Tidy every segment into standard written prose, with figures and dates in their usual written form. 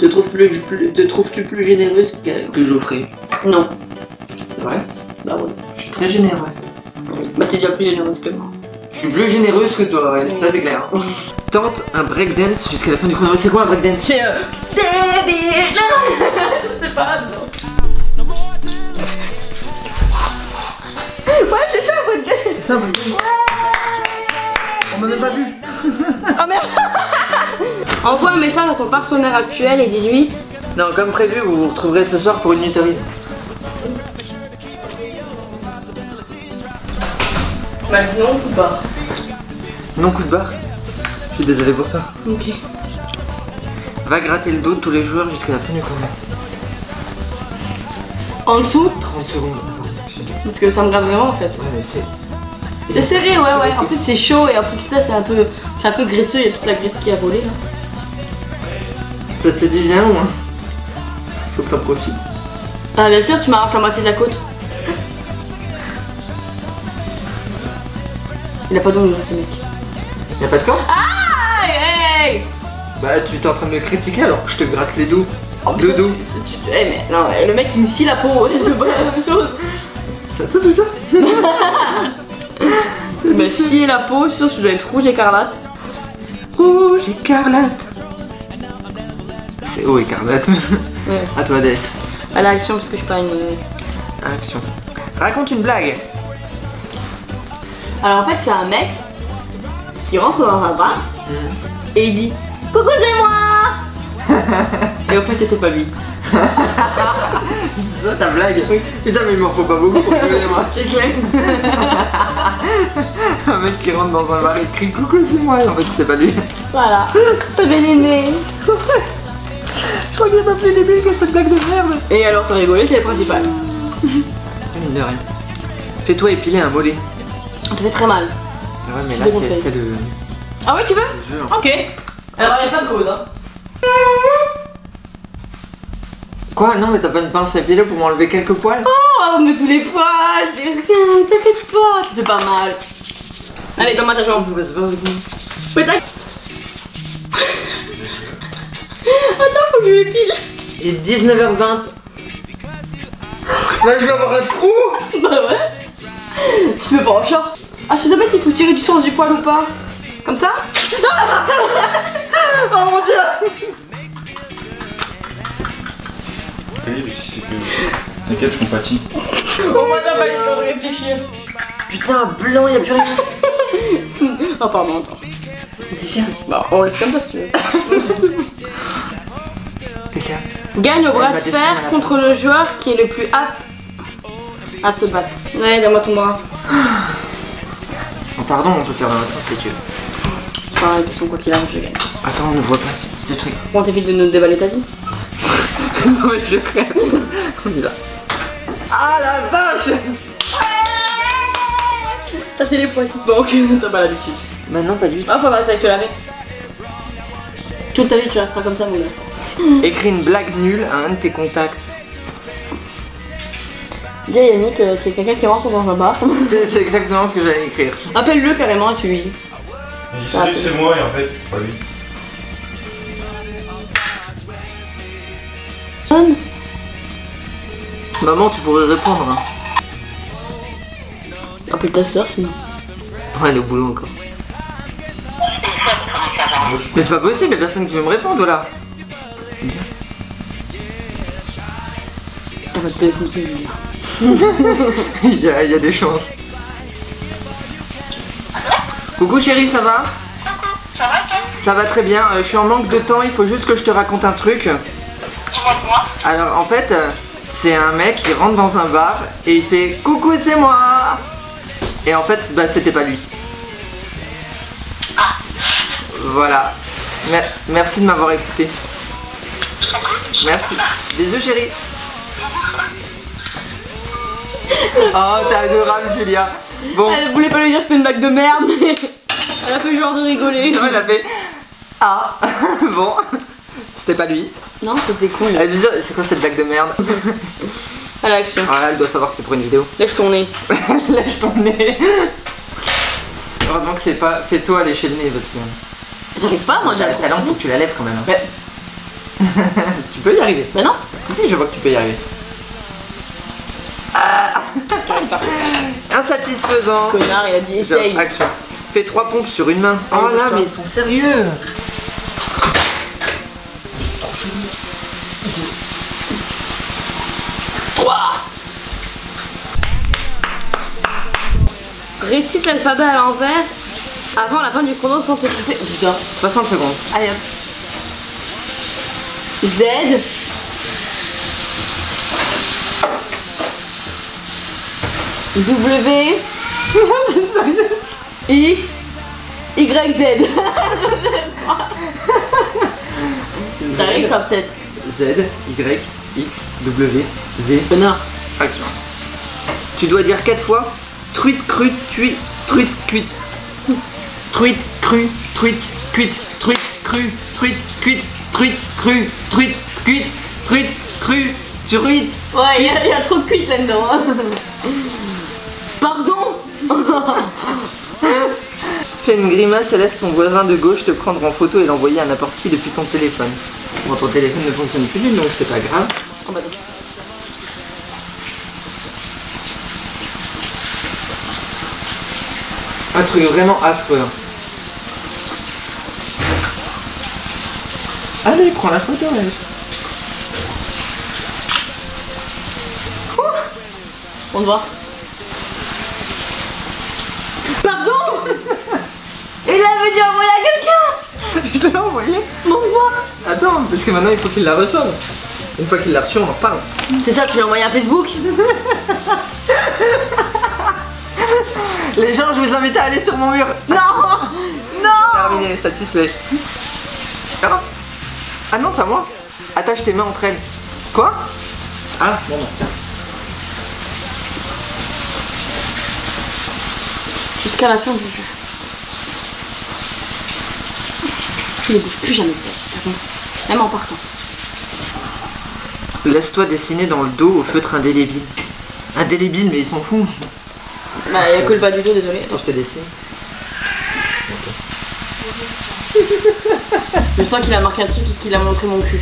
Te trouves-tu plus généreuse que Geoffrey? Non. C'est vrai? Bah ouais. Je suis très généreuse. Oui. Bah t'es déjà plus généreuse que moi. Je suis plus généreuse que toi, ouais. Oui. Ça c'est clair. Tente un breakdance jusqu'à la fin du chrono. C'est quoi un breakdance? C'est débile. Je sais pas, non. Ouais, c'est ça un breakdance. C'est ça un breakdance, ouais. On m'a même pas vu. Oh merde. Envoie un message à ton partenaire actuel et dis-lui. Non, comme prévu, vous vous retrouverez ce soir pour une nuitterie. Bah non, coup de barre. Non, coup de barre. Je suis désolé pour toi. Ok. Va gratter le dos de tous les joueurs jusqu'à la fin du combat. En dessous 30 secondes. Parce que ça me gratte vraiment en fait. Ouais, mais c'est serré, ouais, ouais. En plus, c'est chaud et en plus, ça, c'est un peu graisseux. Il y a toute la graisse qui a volé. Là. Ça te dit bien, moi. Faut que t'en profites. Ah, bien sûr, tu m'arraches la moitié de la côte. Il a pas d'ongles, ce mec. Il a pas de quoi? Ah, hey, hey. Bah, tu t'es en train de me critiquer alors que je te gratte les dos. Oh, le dos. Hey, mais non, le mec il me scie la peau, c'est pas la même chose. Ça te tout ça? Mais scier la peau, je suis sûr que tu dois être rouge écarlate. Rouge écarlate. C'est haut écarlate. Ouais. À toi, Death. À l'action, parce que je suis pas une. À l'action. Raconte une blague. Alors en fait, c'est un mec qui rentre dans un bar et il dit coucou, c'est moi. Et en fait, c'était pas lui. C'est ça ta blague? Oui. Putain, mais il m'en faut pas beaucoup pour souvenir moi. C'est clair. Un mec qui rentre dans un bar et crie coucou, c'est moi. Et en fait, c'était pas lui. Voilà. T'as bien aimé. Je crois que c'est pas plus débile que cette blague de merde. Et alors, t'as rigolé, c'est le principal. Mine de rien. Fais-toi épiler un mollet. Ça fait très mal. Ouais, mais là, c'est le. Ah ouais, tu veux? Ok. Alors, il n'y a pas de cause, hein. Quoi? Non, mais t'as pas une pince à épiler pour m'enlever quelques poils? Oh, mais tous les poils! T'inquiète pas, ça fait pas mal. Allez, donne-moi ta jambe. Mais t'inquiète. Attends, faut que je l'épile. Il est 19h20. Là, je vais avoir un trou. Bah ouais. Tu peux pas en short. Ah, je sais pas s'il faut tirer du sens du poil ou pas. Comme ça. Oh mon dieu. T'inquiète, je compatis. Au moins, t'as pas eu le temps de réfléchir. Putain, blanc, y'a plus rien. Oh, pardon, attends. Bah, on laisse comme ça si tu veux. Gagne au bras de fer contre le joueur qui est le plus apte à se battre. Ouais, donne-moi ton bras. Oh, pardon, on peut faire un autre sens si tu veux. C'est pas grave, de toute façon, quoi qu'il arrive, je gagne. Attends, on ne voit pas ces trucs. On t'évite de nous déballer ta vie. Non, mais je crève. On y va. Ah la vache! Ouais. T'as fait les poils qui te manquent, t'as pas l'habitude. Bah non, pas du tout. Ah, faudra que t'ailles te laver. Toute ta vie, tu resteras comme ça, mon gars. Écris une blague nulle à un de tes contacts. Dis à Yannick, c'est quelqu'un qui rentre dans un bar. C'est exactement ce que j'allais écrire. Appelle-le carrément et tu lui dis. Il se dit, c'est moi, et en fait, c'est pas lui. Maman, tu pourrais répondre. Hein. Appelle ta soeur sinon. Ouais, elle est au boulot encore. Mais c'est pas possible, y'a personne qui veut me répondre là. Elle va te défoncer, il y a des chances. Coucou chérie, ça va? Ça va toi? Ça va très bien, je suis en manque de temps, il faut juste que je te raconte un truc. Alors en fait, c'est un mec qui rentre dans un bar et il fait coucou, c'est moi. Et en fait, bah c'était pas lui. Ah. Voilà. Merci de m'avoir écouté. Merci. Bisous chérie. Oh, t'es adorable Julia. Bon. Elle voulait pas lui dire que c'était une blague de merde, mais elle a fait genre de rigoler. Non, elle a fait. Ah. Bon. C'était pas lui. Non, c'était cool. Elle disait, c'est quoi cette blague de merde? À l'action. Ah, elle doit savoir que c'est pour une vidéo. Lèche ton nez. Lèche ton nez. Heureusement que c'est pas. Fais-toi lécher le nez, parce que. J'y arrive pas, moi, j'arrive. Ta langue, faut que tu la lèves quand même. Mais... tu peux y arriver. Mais non. Si, je vois que tu peux y arriver. Ah. Insatisfaisant. Connard, il a dit essaye. Action. Fais 3 pompes sur une main. Oh, oh là, mais ils sont sérieux. Récite l'alphabet à l'envers avant la fin du chrono sans te couper. Putain, 60 secondes. Allez hop. Z. W. I. Y. Z. T'arrives sur tête. Z. Y. X. W. V. Bonheur. Action. Tu dois dire 4 fois. Truite crue, tuite, truite cuite. Truite crue, truite cuite. Truite crue, truite cuite. Truite crue, truite cuite. Truite crue, truite. Ouais, il y a trop de cuite là-dedans. Hein. Pardon. Fais une grimace et laisse ton voisin de gauche te prendre en photo et l'envoyer à n'importe qui depuis ton téléphone. Bon, ton téléphone ne fonctionne plus, donc c'est pas grave. Oh, bah, donc. Un truc vraiment affreux. Allez, prends la photo, mec. On te voit. Pardon. Il avait dû envoyer à quelqu'un. Je l'ai envoyé. On te voit. Attends, parce que maintenant il faut qu'il la reçoive. Une fois qu'il l'a reçue, on en parle. C'est ça, tu l'as envoyé à Facebook. Les gens, je vous invite à aller sur mon mur. Non. Non. Terminé, satisfait. Ah, ah non, c'est à moi. Attache tes mains entre elles. Quoi? Ah, bon, non, tiens. Jusqu'à la fin, on bouge. Tu ne bouges plus jamais, même en partant. Laisse-toi dessiner dans le dos au feutre indélébile. Indélébile, mais ils s'en foutent. Bah il n'y a que le bas du dos, désolé. Attends, je te dessine. Okay. Je sens qu'il a marqué un truc et qu'il a montré mon cul.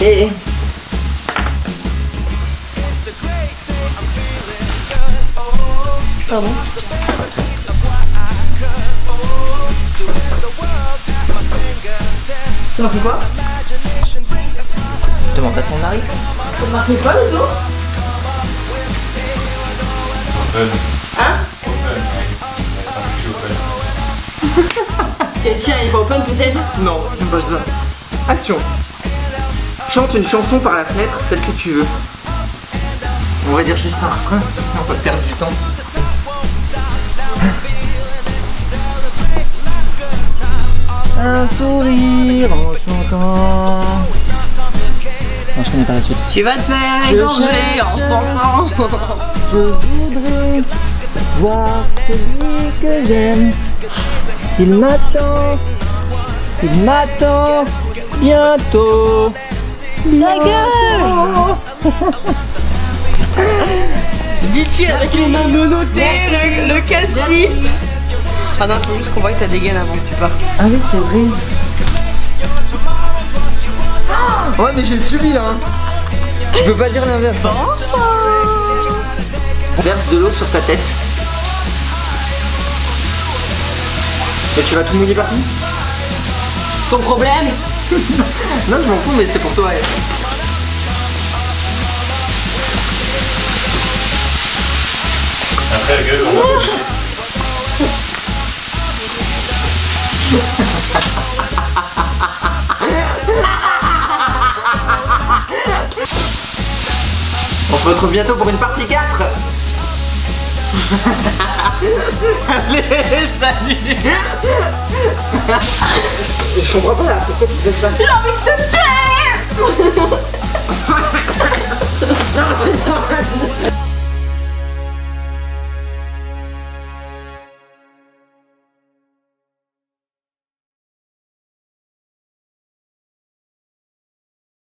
Et... Pardon. Tu marques quoi? Je demande à ton mari. Tu marques quoi le dos? Hein? Et tiens, il faut open peut-être? Non, j'aime pas ça. Action. Chante une chanson par la fenêtre, celle que tu veux. On va dire juste un refrain, sinon on va perdre du temps. Un sourire en chantant. Non, je connais pas la suite. Tu vas te faire égorger en chantant. Je voudrais voir celui que j'aime. Il m'attend. Il m'attend. Bientôt. La gueule. Dit-il avec une main menottée, le calcif. Ah non, faut juste qu'on voit que t'as des gaines avant que tu partes. Ah oui, c'est vrai. Ah ouais, mais j'ai subi là. Tu peux pas dire l'inverse. On verse de l'eau sur ta tête. Et tu vas tout mouiller partout. C'est ton problème. Non, je m'en fous, mais c'est pour toi. Elle. Après la gueule, on... On se retrouve bientôt pour une partie 4. Allez, salut. Je comprends pas là, pourquoi tu fais ça? J'ai envie de te tuer.